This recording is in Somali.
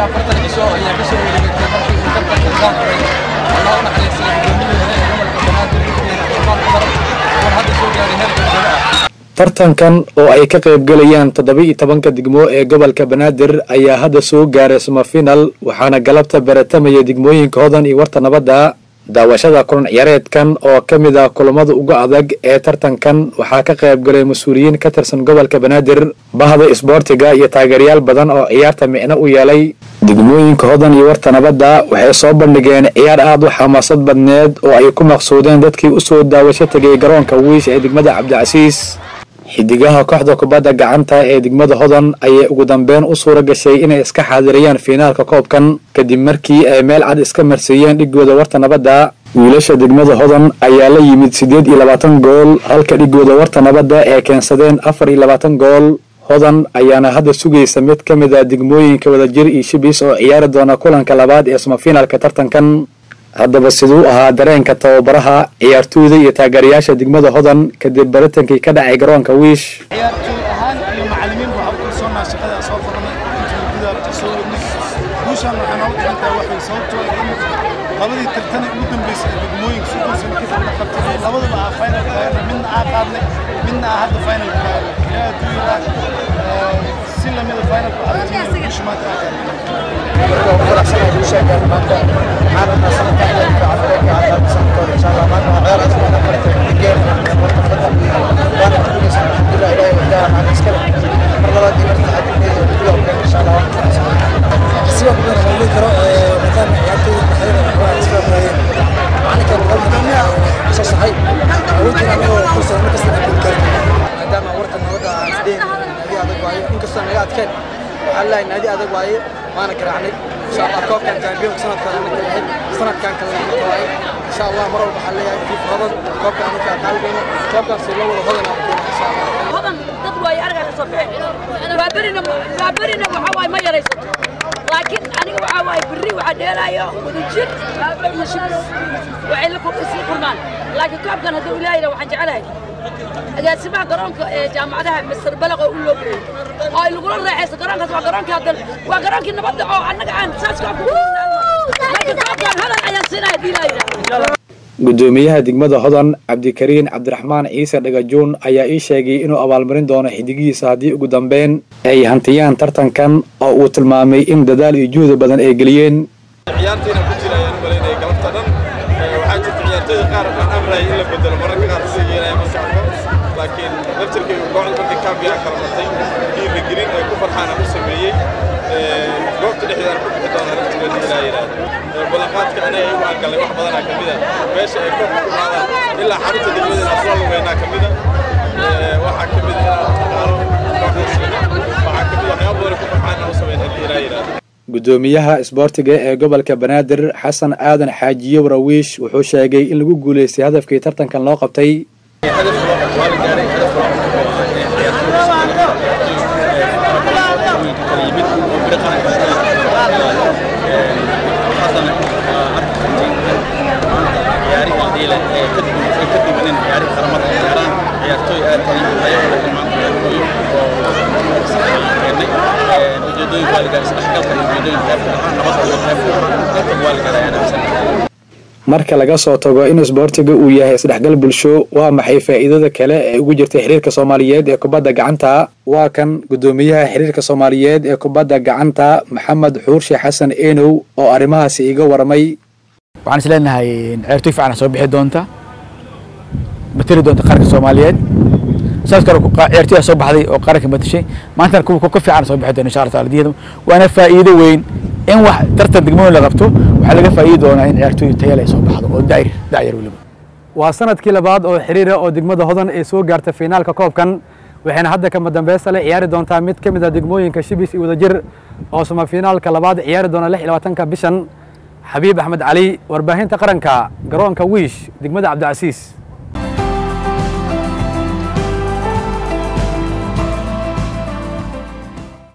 هي فرصة العشاء هي بشر ويكبر الزان قريب. اللهم على السلام جميل هنا البنات والحد tartankan oo ay ka qayb galayaan 17 degmo ee gobolka Banaadir ayaa hadda soo gaaray semifinal waxaana galabta baratamaya degmooyinka Hodan iyo Warta Nabadda daawashada kulan ciyaareedkan oo kamid ah kulamada ugu adag ee tartankan waxaa ka qayb galay masuuliyiin ka tirsan gobolka Banaadir bahda isboortiga iyo taageerayaal badan oo ciyaarta micno u yeelay degmooyinka Hodan iyo Warta Nabadda waxay soo bandhigeen ciyaar aad u xamaasad badneed oo ay ku maqsuudeen dadkii u soo daawasho tagay garoonka weyn ee degmada Cabdicasiis xidigaha kooxda kubadda gacanta ee degmada Hodan ayay ugu dambeyn u suura gashay inay iska xaadiriyaan finaalka koobkan kadib markii ay meel cad iska marsiiyeen dhigooda Warta Nabadda wiilasha degmada Hodan ayaa la yimid 28 gool halka dhigooda Warta Nabadda ay keensadeen 24 gool Hodan ayaana hadda sugaysa mid kamid ah degmooyinka wadajir iyo Shibis oo ciyaari doona kulanka labaad ee semifinalka tartankan haddaba sidoo ahaa dareenka tababaraha ciyaartooyda iyo taageerayaasha degmada Hodan kadib baritaanka ka dhacay garoonka Wiish ciyaartooy ahaan iyo macallimiin waxa uu soo naashaqada soo qornay gudaha soo wadnay buushan waxaan u dhaantay waxay soo toosay qabadii tartan ugu dambeysay degmooyinka soo qorsan ka qabtay labadaba ah final min aqaadnay minna hadda final ka sila mid final ka adeegsan shumaad على النادي هذا قوي وأنا كرعني إن شاء الله كوب كان جايبين سنة كان سنة كان كذا قوي إن شاء الله مرة بحلية في هذا كوب كان متعال بينه كوب كان سلوا ولا هذا نعطيه إن شاء الله هذا ضد قوي أرجع الصبح وابرنا وحواي ما يريس لكن أنا وحواي بري وعديلا يوم ونجد وابرنا شمس وعلكم اسم قرمان لكن كوب كان هذول لا يروح عليه إذا سمع قرانك جامعتها مستر بلغ أقول له بري أي القرآن رئيس قرانك سمع قرانك هذا وقرانك نبض أو عنك عن ساسك لكن كابتن هذا أي سنة دي لا gudoomiyaha degmada Hodan Cabdikariin Cabdiraxmaan Ciise Dhagajoon ayaa ii sheegay inuu abaalmarin doono xidigiisa haddii ugu dambeyn ay hantiyaan tartankan oo uu tilmaamay in dadaal iyo juhdi badan ay galiyeen ciyaartayna ku jira ayaan maleynay galabta dhan waxa jirta ciyaartooy qaar aan amray in la bedelo mararka qaar si yeelay ma socdo laakiin naftirkay uu go'aan markii kaabiyaan kala matay diiba green ay ku farxaan u sameeyay goobta dhexdeeda ku dhigtana naftirka diilaayay بلغات كأنه يوقع كله واحد بدنا كميدا بس يكون هذا إلا حريت الدنيا الأصل وينا كميدا واحد كميدا واحد كميدا يابور يكون معنا وسمينا اللي راينا قدوميها إسبورتجا قبل كبنادر حسن آدم حاجي ورويش وحوشة جاي اللي جو جوليس هدف كي ترتن كان لاقب تي marka laga soo tago in isboortiga uu yahay isdhexgal bulsho waa maxay faa'iidada kale ee ugu jirta xiriirka Soomaaliyeed ee kubadda gacanta waa kan gudoomiyaha xiriirka Soomaaliyeed ee kubadda gacanta Maxamed Xuurshi Xasan Eenow oo arimahaas iga warmay waxaan isleenahay ciyaartooy fiican soo bixi doonta batiri doonta qaranka Soomaaliyeed سأذكر كأرتيا صباح هذه وقارك متشي ما أنت كوب كوفي عن صباح هذا نشارة على ديهم وأنا فائدة وين إن واحد ترتب دقمون اللي غبته وحلاقي فائدة وأنا إن أرتيا تيلا صباح هذا وداير ولا وسنة كلا بعض أو حريرة أو دقمة هذا إيسو قارت فينال كقاب كان وحنا حدا كم دم بس على عيار دون تعمد كم إذا دقمون ينكشبيس إذا جر أو سما فينال كلا بعض عيار دون لح لو تنك بشن حبيب أحمد علي ورباهين تقرن كجران كويش دقمة عبد العزيز